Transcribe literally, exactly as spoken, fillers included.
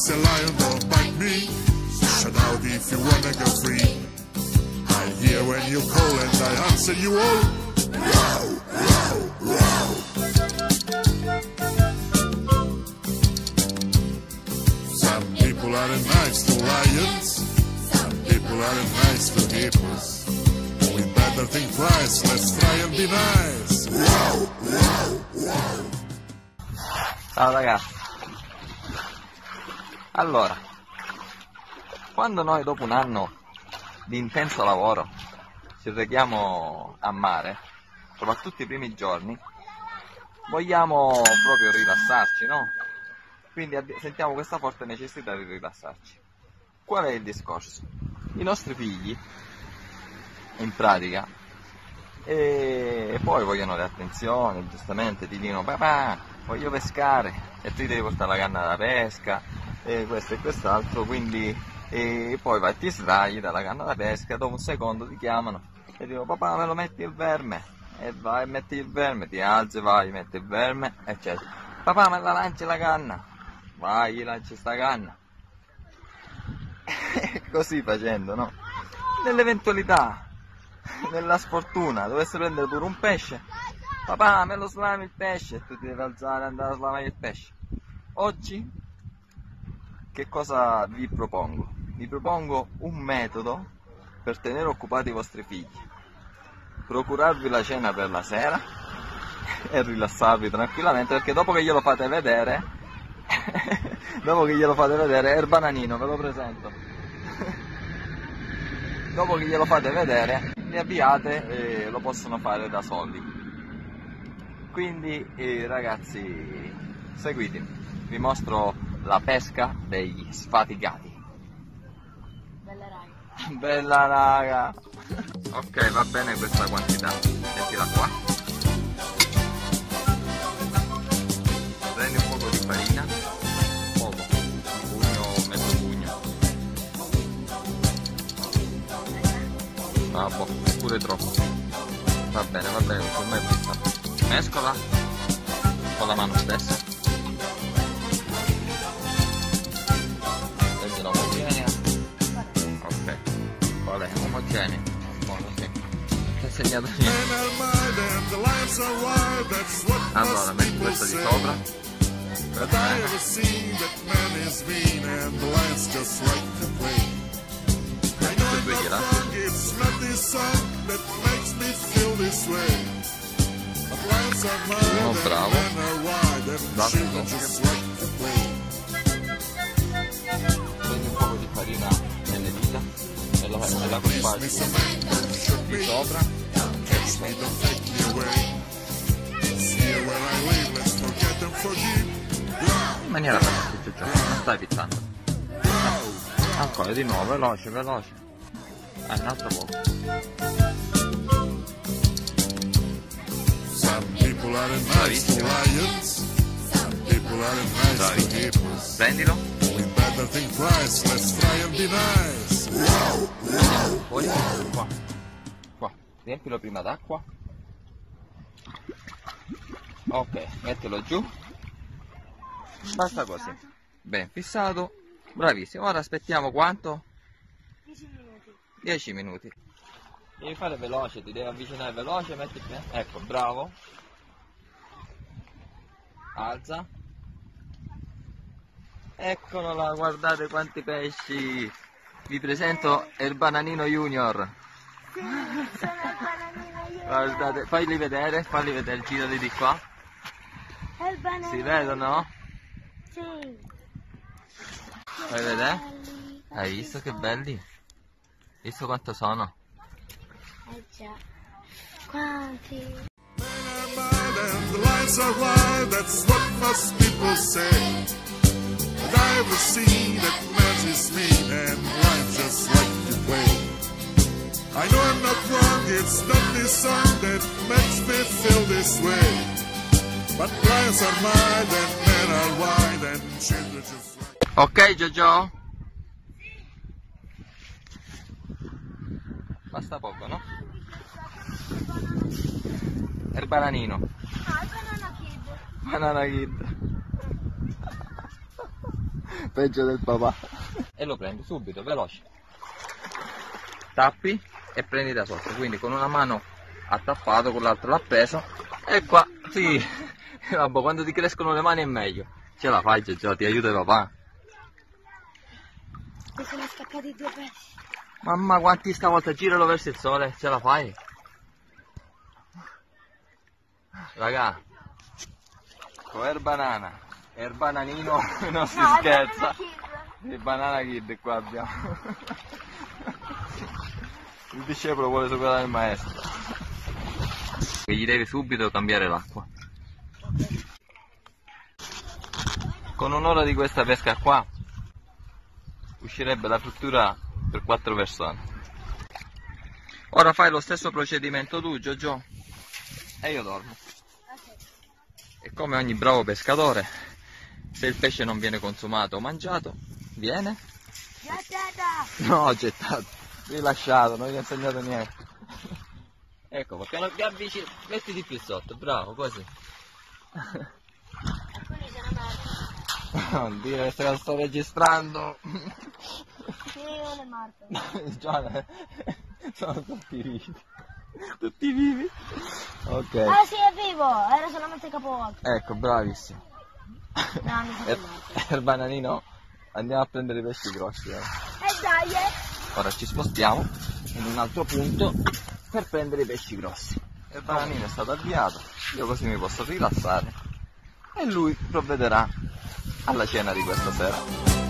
It's a lion, don't bite me. Shout out if you wanna go free. I hear when you call and I answer you all. Wow, wow, wow. Some people are nice to lions. Some people are nice to hippos. We better think twice, let's try and be nice. Wow, wow, wow. Ciao ragazzi. Allora, quando noi dopo un anno di intenso lavoro ci rechiamo a mare, soprattutto i primi giorni, vogliamo proprio rilassarci, no? Quindi sentiamo questa forte necessità di rilassarci. Qual è il discorso? I nostri figli, in pratica, e poi vogliono le attenzioni, giustamente ti dicono papà, voglio pescare, e tu devi portare la canna da pesca, e questo e quest'altro, quindi e poi vai, ti sdrai dalla canna da pesca, dopo un secondo ti chiamano e dico papà me lo metti il verme, e vai metti il verme, ti alzi, vai metti il verme, eccetera. Papà me la lanci la canna, vai gli lanci sta canna. E così facendo, no? Nell'eventualità, nella sfortuna, dovesse prendere pure un pesce, papà me lo slami il pesce, e tu ti devi alzare e andare a slamare il pesce. Oggi che cosa vi propongo? Vi propongo un metodo per tenere occupati i vostri figli, procurarvi la cena per la sera e rilassarvi tranquillamente, perché dopo che glielo fate vedere, dopo che glielo fate vedere, è il bananino, ve lo presento, dopo che glielo fate vedere, li avviate e lo possono fare da soli. Quindi eh, ragazzi, seguitemi, vi mostro la pesca degli sfaticati. Bella raga. Bella raga. Ok, va bene questa quantità. Mettila qua. Prendi un poco di farina. Poco. Un pugno, mezzo pugno. Ah, boh, pure troppo. Va bene, va bene, con me basta. Mescola con la mano stessa. Allora metti questo di sopra. Uno bravo. Prendi un po' di farina nelle dita e la compagni di sopra. They don't take me away. Here where I live, let's forget and forgive. In maniera veloce tutto ciò, non stai pizzando. No. Ancora di nuovo, veloce, veloce. Dai, un altro poco. Bravissimo. Bravissimo. Prendilo. Poi, qua. Riempilo prima d'acqua. Ok, mettilo giù. Basta così. Ben fissato. Bravissimo. Ora aspettiamo quanto? dieci minuti. dieci minuti. Devi fare veloce, ti devi avvicinare veloce, metti bene. Ecco, bravo. Alza. Eccolo là, guardate quanti pesci. Vi presento il bananino junior. Guardate, fagli vedere, fagli vedere, girali di qua. È il bananino. Si vedono? Sì. Fai vedere? Hai visto che belli? Visto quanto sono? Eh già. Quanti? I know I'm not wrong, it's not this song that makes me feel this way. But lions are mine and men are wide and children just like... Ok Jojo? Basta poco, no? È il bananino. No, è il banana kid. Banana kid. peggio del papà. E lo prendi subito, veloce. Tappi e prendi da sotto, quindi con una mano ha tappato, con l'altra l'ha preso e qua, sì. Vabbè, quando ti crescono le mani è meglio. Ce la fai, Giorgio, ti aiuta papà. Mi sono scappati due pezzi. Mamma, quanti stavolta, giralo verso il sole, ce la fai? Raga, con il banana e il bananino non si no, scherza. Il banana kid qua abbiamo. Il discepolo vuole superare il maestro. E gli devi subito cambiare l'acqua. Con un'ora di questa pesca qua uscirebbe la frittura per quattro persone. Ora fai lo stesso procedimento tu, Giorgio, e io dormo. Okay. E come ogni bravo pescatore, se il pesce non viene consumato o mangiato, viene gettato. No, gettato, rilasciato, non gli ho insegnato niente. Ecco, piano piano avvicini, mettiti più sotto, bravo, così. Non dire che se lo sto registrando. Sì, è morto. Giovanni, sono tutti vivi. Tutti vivi. Ok. Ah sì, è vivo, era solamente capovolto. Ecco, bravissimo. No, mi sono morto. Il bananino, andiamo a prendere i pesci grossi. Eh. E dai. Eh. Ora ci spostiamo in un altro punto per prendere i pesci grossi. Il bananino è stato avviato, io così mi posso rilassare e lui provvederà alla cena di questa sera.